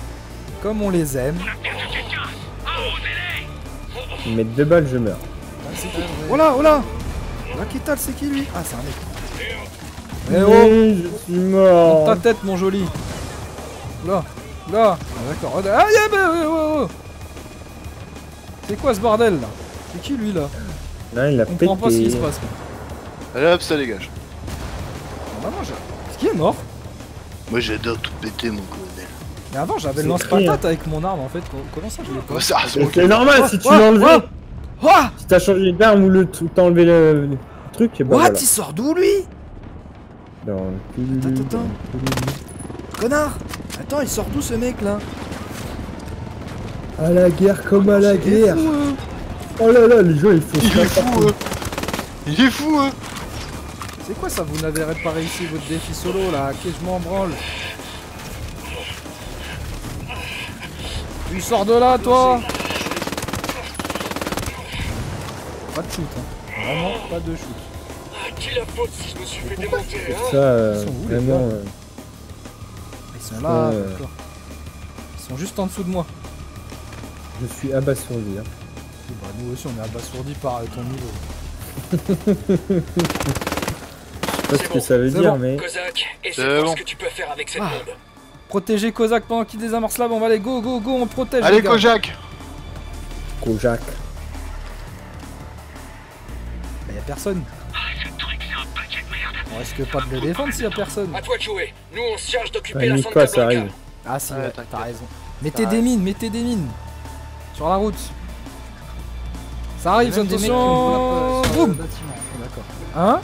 Comme on les aime. Ils mettent deux balles, je meurs. Oh là, oh là. La Kital, c'est qui lui? Ah, c'est un mec. Eh oh, je suis mort. Monte ta tête, mon joli. Là, là. Ah d'accord. Ah yeah, bah, oh. C'est quoi ce bordel là? C'est qui lui là? Là il a pété. On comprend pas ce qui se passe. Allez hop, ça dégage. Normalement j'ai... Est-ce qu'il est mort? Moi j'adore tout péter mon colonel. Mais avant j'avais le lance-patate avec mon arme en fait. Comment ça je l'ai pas? C'est normal si tu l'enlevais. Si t'as changé d'arme ou t'as enlevé le truc. What? Il sort d'où lui? Attends. Connard. Attends, il sort d'où ce mec là? À la guerre comme à la guerre. Oh là là, les gens ils font ça. Il est fou hein. C'est quoi ça, vous n'avez pas réussi votre défi solo là? Qu'est-ce que je m'en branle? Tu sors de là toi. Pas de shoot hein. Vraiment pas de shoot. Ah qui la faute si je me suis fait démonter hein. Ça vraiment ils sont là d'accord. Ils sont juste en dessous de moi. Je suis abasourdi. Hein. Et bah, nous aussi, on est abasourdi par ton niveau. Je sais pas ce que ça veut dire, mais. C'est bon. Protéger Kozak pendant qu'il désamorce la bombe. Allez, go, go, go, on protège. Allez, Kozak. Kozak. Bah, y'a personne. On risque pas de le défendre s'il y a personne. À toi de jouer. Nous, on se charge d'occuper la Santa Blanca. Ah, si, t'as raison. Mettez des mines, sur la route. Ça arrive, attention. Boum. D'accord. Hein?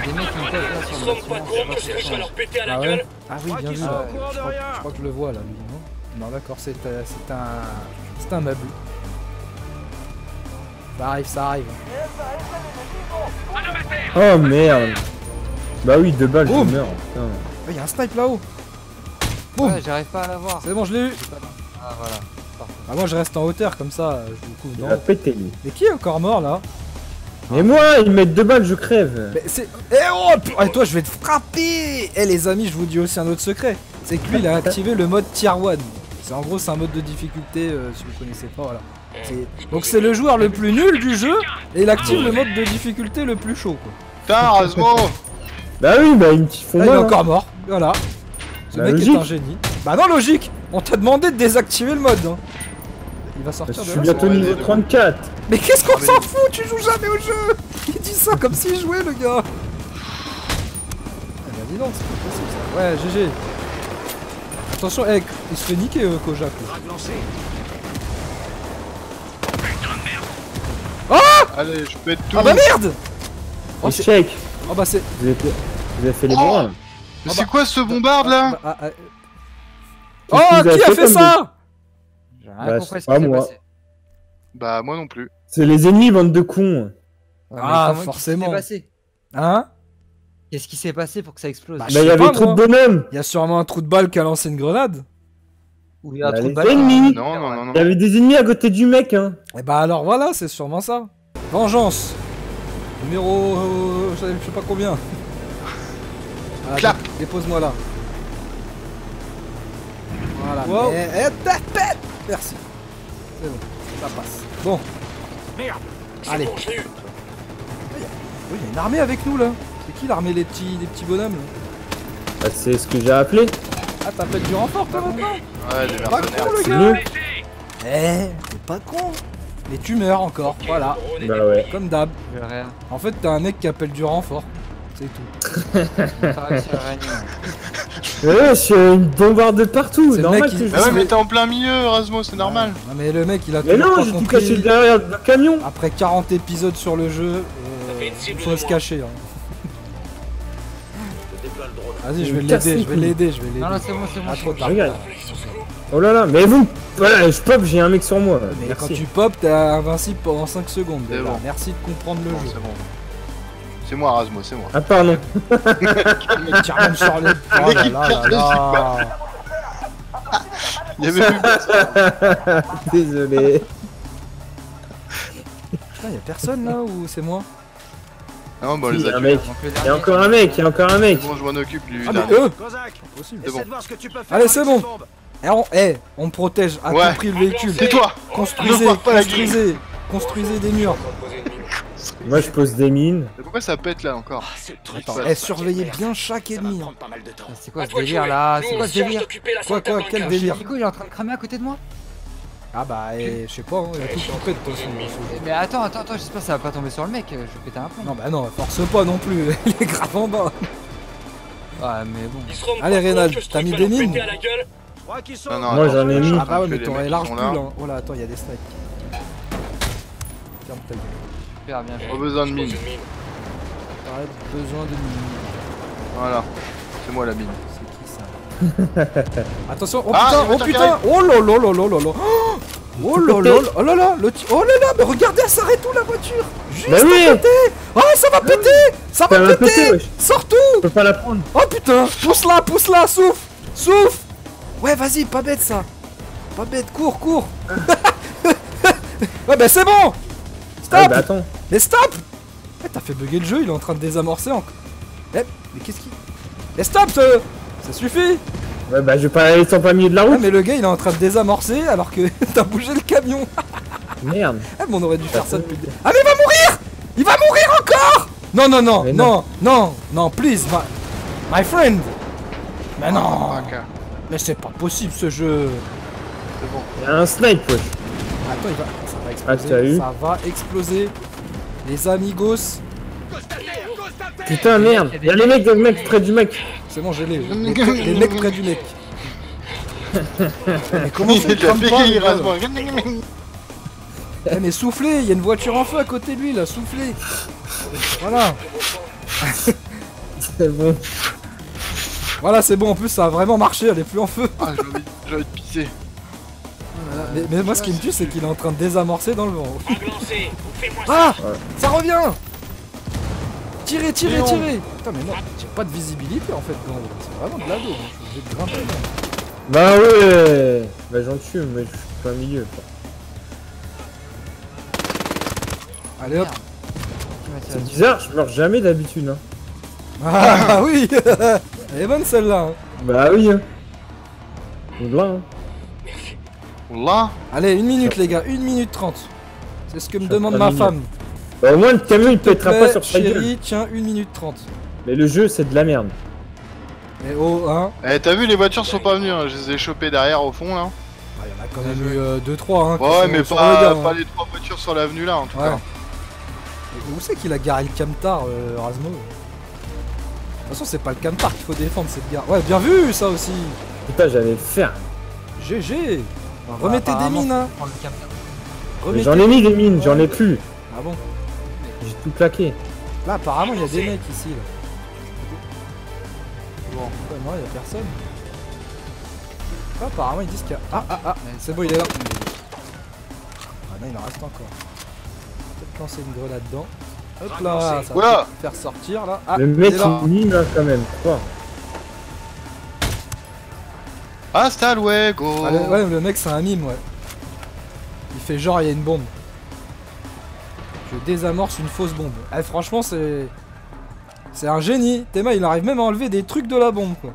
Il y a des mecs qui me tapent là sur le bâtiment. Ah oui, bien vu. Je crois que je le vois là, lui, non? Non, d'accord, c'est un meuble. Ça arrive, Oh merde. Bah oui, deux balles, je meurs. Il y a un snipe là-haut. Boum. Ouais, j'arrive pas à l'avoir. C'est bon, je l'ai eu. Ah voilà. Parfait. Ah, moi je reste en hauteur comme ça, je vous couvre. Il a pété lui. Mais qui est encore mort là? Mais moi, ils me mettent deux balles, je crève. Mais c'est... Eh oh, et toi, je vais te frapper. Eh les amis, je vous dis aussi un autre secret. C'est que lui, il a activé le mode Tier 1. C'est en gros, c'est un mode de difficulté, si vous connaissez pas, voilà. Donc c'est le joueur le plus nul du jeu, et il active le mode de difficulté le plus chaud, quoi. Putain, Razmo. Bah oui, bah ils me font mal. Il est encore mort, voilà. Ce mec est un génie. Bah non, logique. On t'a demandé de désactiver le mode, hein. Il va sortir de là. Je suis bientôt niveau 34. Mais qu'est-ce qu'on s'en fout, tu joues jamais au jeu. Il dit ça comme s'il jouait, le gars. Eh ben dis donc, c'est pas possible ça. Ouais, GG. Attention, hey, il se fait niquer, Kozak. Ah! Allez, je pète tout. Ah bah merde! Oh, check. Ah bah c'est... Vous avez fait les bras. Mais c'est quoi ce bombarde là? Oh, qui a fait ça? Bah, c'est pas moi. Bah moi non plus. C'est les ennemis, bande de cons. Ah forcément. Hein? Qu'est-ce qui s'est passé pour que ça explose? Bah il y avait trop de bonhommes. Il y a sûrement un trou de balle qui a lancé une grenade. Ou il y a un trou de balle. Non non non. Il y avait des ennemis à côté du mec hein. Et bah alors voilà, c'est sûrement ça. Vengeance. Numéro... je sais pas combien. Clap. Dépose-moi là. Voilà. Merci. C'est bon. Ça passe. Bon. Merde. Allez. Oui, il y a une armée avec nous là. C'est qui l'armée des petits bonhommes là? Bah, c'est ce que j'ai appelé. Ah, t'appelles du renfort toi maintenant? Ouais, des mercenaires. C'est le gars. Eh, t'es pas con. Mais tu meurs encore, voilà. Bah ouais. Comme d'hab. En fait, t'as un mec qui appelle du renfort. C'est tout. Ouais, c'est une bombarde de partout, c'est normal. Ah ouais, mais t'es en plein milieu, Razmo, c'est normal. Non, mais le mec, il a... Mais non, j'ai tout caché derrière le camion. Après 40 épisodes sur le jeu, il faut se cacher. Vas-y, je vais l'aider, je vais l'aider, je vais l'aider. Non, là, c'est bon, c'est bon. Ah, trop tard. Oh là là, mais vous, voilà, je pop, j'ai un mec sur moi. Mais merci. Quand tu pop, t'es invincible pendant 5 secondes. Bon. Merci de comprendre le jeu. C'est moi, Razmo, c'est moi. Ah, pardon. Il tire même sur les... Oh là là là. Il y avait plus personne. Désolé. Putain, y'a personne là ou c'est moi? Non, bah on les a tués. Y'a encore un mec, y'a encore un mec. C'est bon, je m'en occupe, lui. Ah, mais eux! C'est bon. Allez, c'est bon. Eh, on me protège à tout prix le véhicule. C'est toi. Construisez des murs. Moi je pose des mines. Mais pourquoi ça pète là encore? Eh, surveillez bien chaque ennemi. C'est quoi ce délire là? C'est quoi ce délire? Quoi, quel délire? Nico, il est en train de cramer à côté de moi. Ah bah, je sais pas, il a tout compris de toute façon. Mais attends, j'espère que ça va pas tomber sur le mec, je vais péter un plomb. Non bah non, force pas non plus, il est grave en bas. Ah mais bon. Allez Reynald, t'as mis des mines? Non, moi j'en ai mis. Ah bah ouais, mais t'aurais large plus là. Oh là, attends, il y a des snipes. Ferme ta gueule. Super bien fait. Pas besoin de mine. Pas besoin de mine. Voilà, c'est moi la mine. C'est qui ça? Attention, oh putain, oh putain, oh lolololololol. Oh lolol, oh là là, oh là là, mais regardez, elle s'arrête où la voiture? Juste à côté. Oh, ça va péter, ça va péter. Sors tout. Je peux pas la prendre. Oh putain, pousse-la, souffle. Ouais, vas-y, pas bête ça. Pas bête, cours. Ouais, bah c'est bon. Stop. Ah, bah, attends. Mais stop. Eh, t'as fait bugger le jeu, il est en train de désamorcer encore. Eh, mais qu'est-ce qui... Mais stop, ça suffit. Ouais, bah je vais pas aller sans pas milieu de la route. Ah, mais le gars, il est en train de désamorcer alors que t'as bougé le camion. Merde. Eh, mais on aurait dû faire ça depuis... Ah, mais il va mourir. Il va mourir encore. Non, please, my friend. Mais non. Mais c'est pas possible ce jeu. C'est bon. Il y a un snipe, wesh. Attends, ça va exploser. Les amigos. Putain, merde. Y'a les mecs près du mec. C'est bon, j'ai les mecs près du mec. Mais comment ça mais soufflez, y'a une voiture en feu à côté de lui là, soufflez. Voilà. C'est bon. Voilà, c'est bon, en plus ça a vraiment marché, elle est plus en feu. Ah, j'ai envie de pisser. Mais moi ce qui me tue c'est qu'il est en train de désamorcer dans le vent. Ah, ça revient. Tirez. Putain mais non, j'ai pas de visibilité en fait, c'est vraiment de l'ado, je suis obligé de grimper. Bah ouais. Bah j'en tue, mais je suis pas au milieu. Allez hop. C'est bizarre, je meurs jamais d'habitude. Hein. Ah oui. Elle est bonne celle-là. Hein. Bah oui. On l'a. Hein. On l'a. Allez, 1 minute les gars, 1 minute 30. C'est ce que me demande ma femme. Bah au moins le camion il pètera pas sur sa gueule. Tiens, 1 minute 30. Mais le jeu c'est de la merde. Eh oh hein. Eh t'as vu les voitures sont pas venues, hein. Je les ai chopées derrière au fond là. Ah, y'en a quand même eu 2-3 hein. Ouais mais pas les 3 voitures sur l'avenue là en tout cas. Et où c'est qu'il a garé le camtar Razmo? De toute façon c'est pas le camtar qu'il faut défendre, cette gare. Ouais bien vu ça aussi. Putain j'avais fait. GG bah, remettez des mines hein. J'en ai mis des mines, j'en ai plus. Ah bon? J'ai tout plaqué. Là apparemment il y a des mecs ici là. Bon, ouais, non, il n'y a personne. Ah, apparemment, ils disent qu'il y a. Ah, ah, ah, c'est bon, il est là. Ah, non, il en reste encore. Peut-être lancer une grenade dedans. Hop là, ça va faire sortir là. Ah, le mec, il mine là quand même. Quoi? Hasta luego. Ah, ouais, le mec, c'est un mime, ouais. Il fait genre, il y a une bombe. Je désamorce une fausse bombe. Eh, franchement, c'est. C'est un génie, Théma il arrive même à enlever des trucs de la bombe quoi.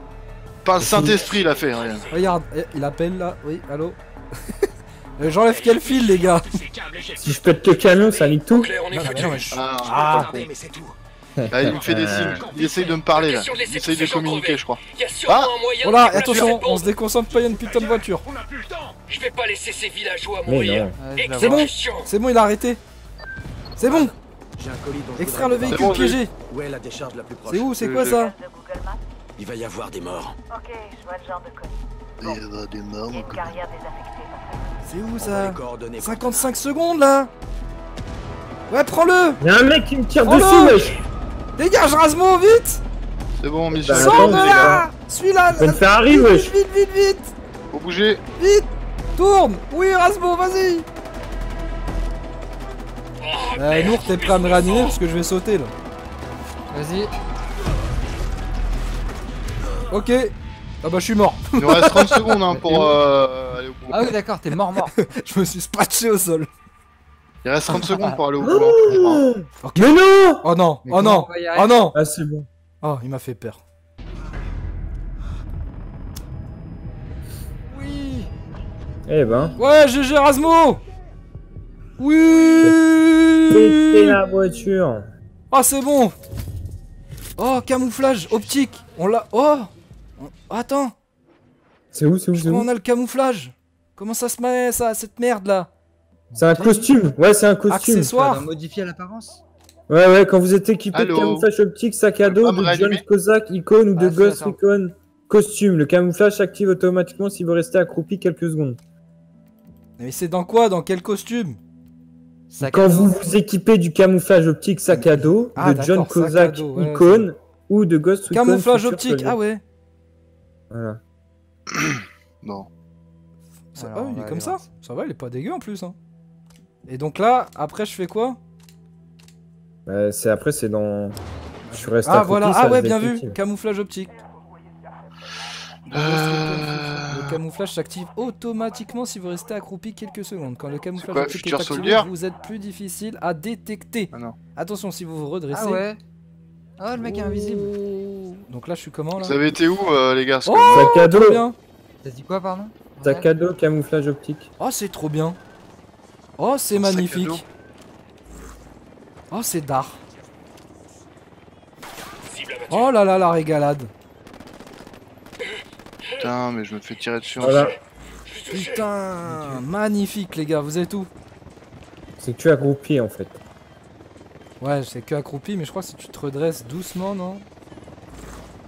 Pas le Saint-Esprit l'a fait, regarde. Regarde, il appelle là, oui, allô. J'enlève quel fil les gars. Si je pète le camion, ça nique tout. Là, il me fait des signes, il essaye de me parler là, il essaye de communiquer je crois. Ah voilà, attention, on se déconcentre pas, il y a une putain de voiture. C'est bon, il a arrêté. C'est bon. Extraire le véhicule piégé. C'est où? C'est quoi ça? Il va y avoir des morts. Ok, je vois le genre de colis. Bon. Il va y avoir des morts. C'est où ça? 55 secondes là. Ouais, prends-le. Y'a un mec qui me tire dessus, wesh. Dégage, Razmo, vite. C'est bon, Michel. Sors de là. Suis-là. Ça arrive, wesh. Vite, vite, vite. Faut bouger. Vite. Tourne. Oui, Razmo, vas-y. Nour, t'es prêt à me réanimer parce que je vais sauter là. Vas-y. Ok. Ah bah je suis mort. Il nous reste 30 secondes hein, pour aller au bout. Ah oui d'accord, t'es mort. Je me suis spatché au sol. Il reste 30 secondes pour aller au bout. Okay. Mais non. Oh non. Mais oh non. Oh non. Ah c'est bon. Oh il m'a fait peur. Oui. Eh ben. Ouais GG Razmo. Oui. Péter la voiture. Ah oh, c'est bon. Oh camouflage optique. On l'a. Oh. Attends. C'est où? C'est où? On a le camouflage. Comment ça se met ça, cette merde là? C'est un costume. Ouais c'est un costume. Accessoire. On a modifié l'apparence. Ouais ouais quand vous êtes équipé de camouflage optique, sac à dos de John Kozak, icône ou de Ghost Recon costume. Le camouflage s'active automatiquement si vous restez accroupi quelques secondes. Mais c'est dans quoi? Dans quel costume? Quand vous vous équipez du camouflage optique sac à dos, de John Kozak icône ou de Ghost Recon camouflage optique, ah ouais. Voilà. Non. Ça va, il est comme ça. Ça va, il est pas dégueu en plus. Hein. Et donc là, après je fais quoi? C'est après c'est dans. Je reste à côté, voilà, ah ouais, bien vu, camouflage optique. Le camouflage s'active automatiquement si vous restez accroupi quelques secondes. Quand le camouflage optique est activé, vous êtes plus difficile à détecter. Attention si vous vous redressez. Ah ouais. Oh le mec est invisible. Donc là je suis comment là? Vous avez été où les gars? Oh sac à dos. T'as dit quoi pardon? Sac à dos, camouflage optique. Oh c'est trop bien. Oh c'est magnifique. Oh c'est d'art. Oh là là la régalade. Putain, mais je me fais tirer dessus. Voilà. Putain, magnifique les gars, vous êtes où? C'est que accroupi en fait. Ouais, c'est que accroupi, mais je crois que si tu te redresses doucement, non?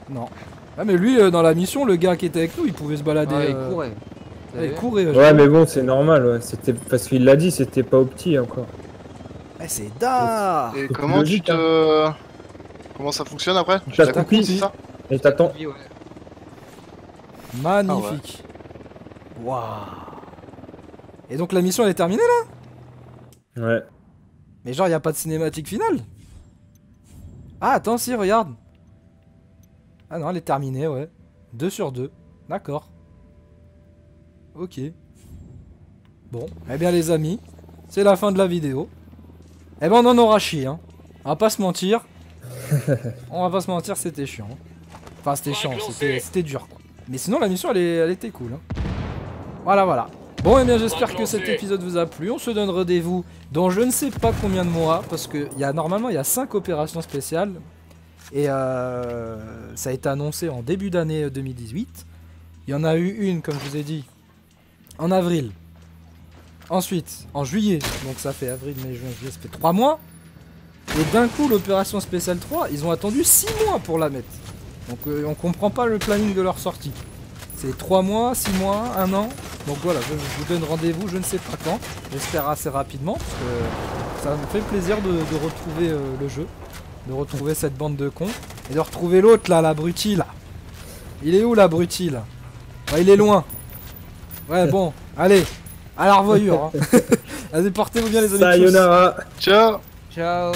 Non. Ah mais lui, dans la mission, le gars qui était avec nous, il pouvait se balader. Ouais, il courait. Il courait. Ouais, mais bon, c'est normal. Ouais. C'était parce qu'il l'a dit, c'était pas au petit encore. Eh, c'est dard. Et comment logique, tu te... hein. Comment ça fonctionne après? Tu t'accroupis, c'est ça? Et t'attends. Magnifique. Waouh. Et donc la mission elle est terminée là? Ouais. Mais genre y a pas de cinématique finale? Ah attends si regarde. Ah non elle est terminée ouais. 2 sur 2. D'accord. Ok. Bon, eh bien les amis, c'est la fin de la vidéo. Eh ben on en aura chié, hein. On va pas se mentir. On va pas se mentir, c'était chiant. Enfin c'était chiant, c'était dur quoi. Mais sinon la mission elle était cool, hein. Voilà, voilà. Bon, eh bien j'espère que cet épisode vous a plu. On se donne rendez-vous dans je ne sais pas combien de mois, parce que normalement il y a 5 opérations spéciales. Et ça a été annoncé en début d'année 2018. Il y en a eu une, comme je vous ai dit, en avril. Ensuite, en juillet. Donc ça fait avril, mai, juin, juillet, ça fait 3 mois. Et d'un coup, l'opération spéciale 3, ils ont attendu 6 mois pour la mettre. Donc on comprend pas le planning de leur sortie. C'est 3 mois, 6 mois, 1 an. Donc voilà, je vous donne rendez-vous, je ne sais pas quand. J'espère assez rapidement, parce que ça me fait plaisir de retrouver le jeu. De retrouver cette bande de cons. Et de retrouver l'autre là, l'abruti là. Il est où l'abruti là? Bah, il est loin. Ouais bon, allez, à la revoyure. Hein. Allez, portez-vous bien les amis. Sayonara. Ciao. Ciao.